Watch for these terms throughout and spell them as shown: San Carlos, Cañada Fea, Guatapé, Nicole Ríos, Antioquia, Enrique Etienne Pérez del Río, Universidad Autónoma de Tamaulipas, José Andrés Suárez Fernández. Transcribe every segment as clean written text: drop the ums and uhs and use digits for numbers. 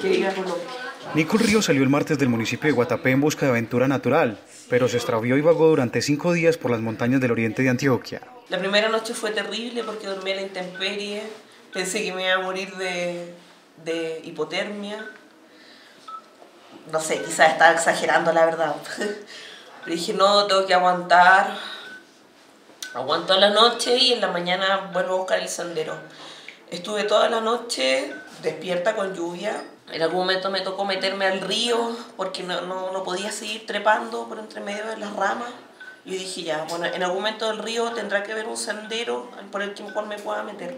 que ir a Colombia. Nicole Ríos salió el martes del municipio de Guatapé en busca de aventura natural, pero se extravió y vagó durante 5 días por las montañas del oriente de Antioquia. La primera noche fue terrible porque dormí a la intemperie, pensé que me iba a morir de hipotermia. No sé, quizás estaba exagerando la verdad. Pero dije, no, tengo que aguantar. Aguanto la noche y en la mañana vuelvo a buscar el sendero. Estuve toda la noche despierta con lluvia. En algún momento me tocó meterme al río porque no podía seguir trepando por entre medio de las ramas. Y dije, ya, bueno, en algún momento del río tendrá que haber un sendero por el cual me pueda meter.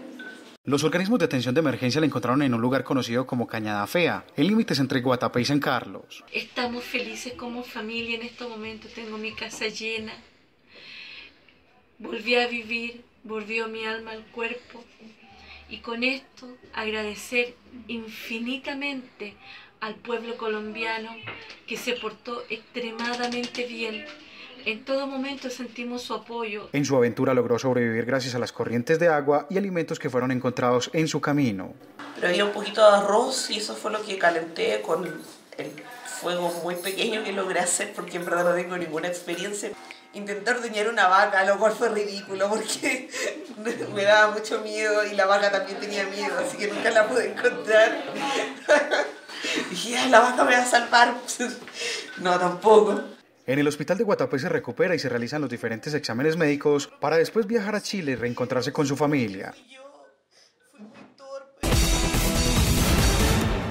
Los organismos de atención de emergencia la encontraron en un lugar conocido como Cañada Fea, el límite es entre Guatapé y San Carlos. Estamos felices como familia en este momento, tengo mi casa llena. Volví a vivir, volvió mi alma al cuerpo. Y con esto agradecer infinitamente al pueblo colombiano que se portó extremadamente bien. En todo momento sentimos su apoyo. En su aventura logró sobrevivir gracias a las corrientes de agua y alimentos que fueron encontrados en su camino. Pero había un poquito de arroz y eso fue lo que calenté con el fuego muy pequeño que logré hacer porque en verdad no tengo ninguna experiencia. Intenté ordeñar una vaca, lo cual fue ridículo porque me daba mucho miedo y la vaca también tenía miedo, así que nunca la pude encontrar. Dije, ah, la vaca me va a salvar. No, tampoco. En el hospital de Guatapé se recupera y se realizan los diferentes exámenes médicos para después viajar a Chile y reencontrarse con su familia.